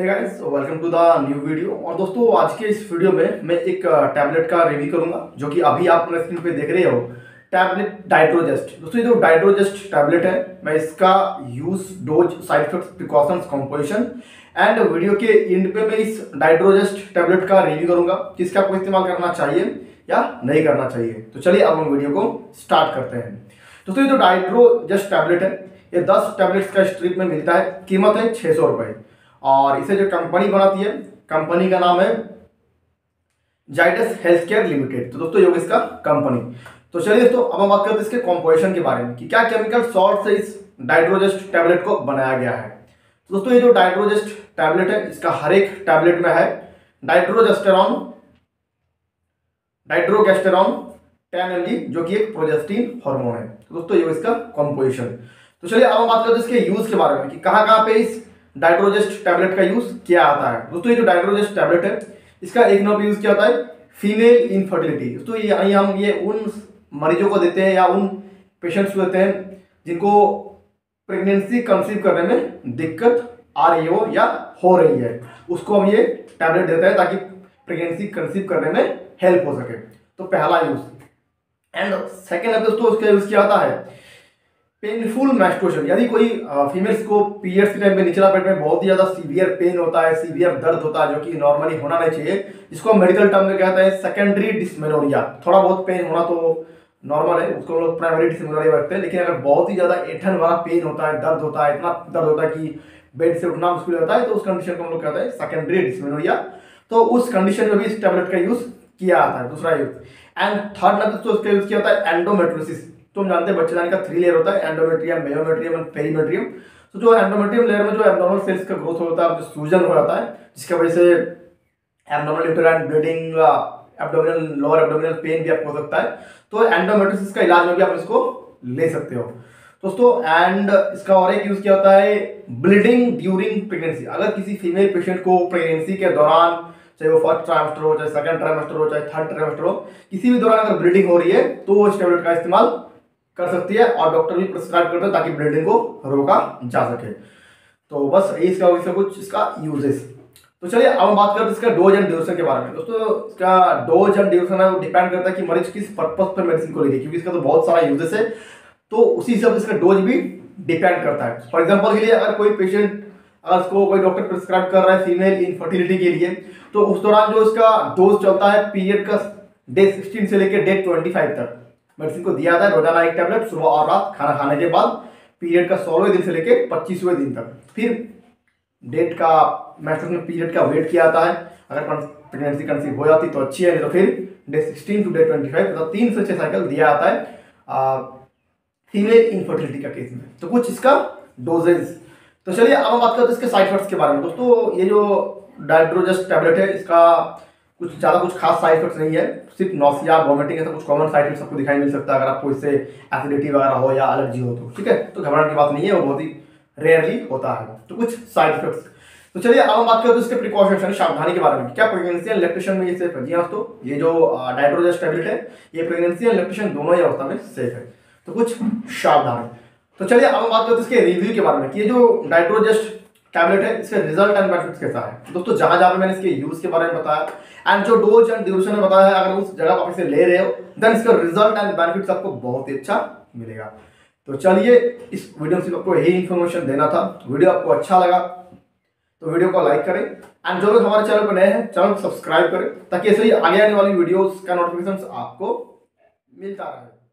Hey guys, welcome to the new video. और दोस्तों, आज के इस वीडियो में मैं एक टैबलेट का रिव्यू करूंगा जो कि अभी आप अपने स्क्रीन पे देख रहे हो, टैबलेट डायड्रोजेस्ट। दोस्तों, ये जो डायड्रोजेस्ट टैबलेट है, मैं इसका use, dose, side effects, precautions, composition and video के एंड पे मैं इस डायड्रोजेस्ट टैबलेट का रिव्यू करूंगा कि इसका आपको इस्तेमाल करना चाहिए या नहीं करना चाहिए। तो चलिए अब हम वीडियो को स्टार्ट करते हैं। दोस्तों, ये जो डायड्रोजेस्ट टैबलेट है, ये 10 टैबलेट्स का स्ट्रिप में मिलता है। कीमत है 600 रुपये और इसे जो कंपनी बनाती है, कंपनी का नाम है जाइडस हेल्थ केयर लिमिटेड। तो दोस्तों, योग इसका कंपनी। तो चलिए दोस्तों, अब हम बात करते हैं इसके कॉम्पोजिशन के बारे में कि क्या केमिकल सॉल्ट से इस डायड्रोजेस्ट टैबलेट को बनाया गया है। तो दोस्तों, ये जो डायड्रोजेस्ट टैबलेट है, इसका हर एक टैबलेट में है डायड्रोजेस्टेरॉन, डायड्रोगेस्टेरॉन 10 mg, जो कि एक प्रोजेस्टिन हार्मोन है। तो दोस्तों, ये इसका कॉम्पोजिशन। तो चलिए अब हम बात करते हैं इसके यूज के बारे में कि कहाँ पे इस डायड्रोजेस्ट टैबलेट का यूज किया आता है। दोस्तों, ये जो डायड्रोजेस्ट टैबलेट है, इसका एक नंबर यूज किया जाता है फीमेल इनफर्टिलिटी। दोस्तों, ये हम उन मरीजों को देते हैं या उन पेशेंट्स को देते हैं जिनको प्रेगनेंसी कंसीव करने में दिक्कत आ रही हो या हो रही है, उसको हम ये टैबलेट देते हैं ताकि प्रेगनेंसी कंसीव करने में हेल्प हो सके। तो पहला यूज एंड सेकेंड है दोस्तों, उसका यूज किया जाता है पेनफुल मेंस्ट्रुएशन। यदि कोई फीमेल्स को पीरियड्स के टाइम पे निचला पेट में बहुत ही ज़्यादा सीवियर पेन होता है, सीवियर दर्द होता है, जो कि नॉर्मली होना नहीं चाहिए, जिसको हम मेडिकल टर्म में कहते हैं सेकेंडरी डिस्मेनोरिया। थोड़ा बहुत पेन होना तो नॉर्मल है, उसको हम लोग प्राइमरी डिस्मेनोरिया रखते हैं। लेकिन अगर बहुत ही ज़्यादा ऐंठन वाला पेन होता है, दर्द होता है, इतना दर्द होता है कि बेड से उठना मुश्किल होता है, तो उस कंडीशन को हम लोग कहते हैं सेकेंडरी डिस्मेनोरिया। तो उस कंडीशन में भी इस टैबलेट का यूज़ किया जाता है। दूसरा यूज एंड थर्ड नंबर तो उसका यूज़ किया जाता है एंडोमेट्रोसिस। तो हम जानते हैं बच्चेदानी का 3 लेयर होता है, एंडोमेट्रियम, मेयोमेट्रियम एंड पेरीमेट्रियम। तो जो एंडोमेट्रियम लेयर में जो एब्नॉर्मल सेल्स का ग्रोथ होता है, जो सूजन हो जाता है, जिसकी वजह से abnormal uterine bleeding, abdominal, lower abdominal pain भी आपको हो सकता है। तो एंडोमेट्रोसिस का इलाज में भी आप इसको ले सकते हो दोस्तों। एंड इसका और एक यूज़ किया होता है ब्लीडिंग ड्यूरिंग प्रेगनेंसी। अगर किसी फीमेल पेशेंट को प्रेगनेंसी के दौरान, चाहे वो फर्स्ट ट्राइमेस्टर हो, चाहे सेकेंड ट्राइमेस्टर हो, चाहे थर्ड ट्राइमेस्टर हो, किसी भी दौरान अगर ब्लीडिंग हो रही है तो वो इस टैबलेट का इस्तेमाल कर सकती है और डॉक्टर भी प्रिस्क्राइब करते हैं ताकि ब्लीडिंग को रोका जा सके। तो बस इसका कुछ इसका यूजेस। तो चलिए अब हम बात करते हैं इसका डोज एंड ड्यूरेशन के बारे में। दोस्तों, इसका डोज एंड ड्यूरेशन है वो डिपेंड करता है कि मरीज किस पर्पस पर मेडिसिन को ले, क्योंकि इसका तो बहुत सारा यूजेस है, तो उसी हिसाब से इसका डोज भी डिपेंड करता है। फॉर एग्जाम्पल के लिए, अगर कोई पेशेंट, अगर उसको कोई डॉक्टर प्रिस्क्राइब कर रहा है फीमेल इनफर्टिलिटी के लिए, तो उस दौरान जो इसका डोज चलता है पीरियड का डे 16 से लेकर डे 25 तक मेडिसिन को दिया जाता है। रोजाना एक टैबलेट सुबह और रात खाना खाने के बाद पीरियड का 16वें दिन से लेकर 25वें दिन तक। फिर डेट का मेंस्ट्रुएशन में पीरियड का वेट किया जाता है। अगर प्रेगनेंसी कंसीव हो जाती तो अच्छी है, नहीं तो फिर डे 16 से डे 25 तक 3 से 6 साइकिल दिया जाता है फीमेल इनफर्टिलिटी का केस में। तो कुछ इसका डोजेज। तो चलिए अब हम बात करते हैं इसके साइड इफेक्ट्स के बारे में। दोस्तों, ये जो डायड्रोजेस्ट टैबलेट है, इसका कुछ ज़्यादा कुछ खास साइड इफेक्ट्स नहीं है, सिर्फ नॉसिया, वॉमिटिंग ऐसा कुछ कॉमन साइड इफेक्ट्स आपको दिखाई मिल सकता है अगर आपको इससे एसिडिटी वगैरह हो या एलर्जी हो तो। ठीक है, तो घबराने की बात नहीं है, वो बहुत ही रेयरली होता है। तो कुछ साइड इफेक्ट्स। तो चलिए अब हम बात करते हैं इसके प्रिकॉशन, सावधानी के बारे में। क्या प्रेगनेंसी एंड लैक्टेशन में ये सेफ है? जी हाँ दोस्तों, ये जो डायड्रोजेस्ट टैबलेट है, ये प्रेगनेंसी एंड लैक्टेशन दोनों ही अवस्था में सेफ है। तो कुछ सावधानी। तो चलिए अब हम बात करते हैं इसके रिव्यू के बारे में कि ये जो डायड्रोजेस्ट टैबलेट है, इसका रिजल्ट एंड बेनिफिट्स कैसा है। दोस्तों, जहां जहां मैंने इसके यूज के बारे में बताया एंड जो डोज एंड ड्यूरेशन में बताया है, अगर उस जगह आप इसे ले रहे हो देन इसका रिजल्ट एंड बेनिफिट्स आपको बहुत ही अच्छा मिलेगा। तो चलिए, इस वीडियो से आपको यही इन्फॉर्मेशन देना था। वीडियो आपको अच्छा लगा तो वीडियो को लाइक करें एंड जो लोग हमारे चैनल पर नए हैं चैनल को सब्सक्राइब करें ताकि ऐसे ही आगे आने वाली वीडियोज का नोटिफिकेशन आपको मिलता रहे।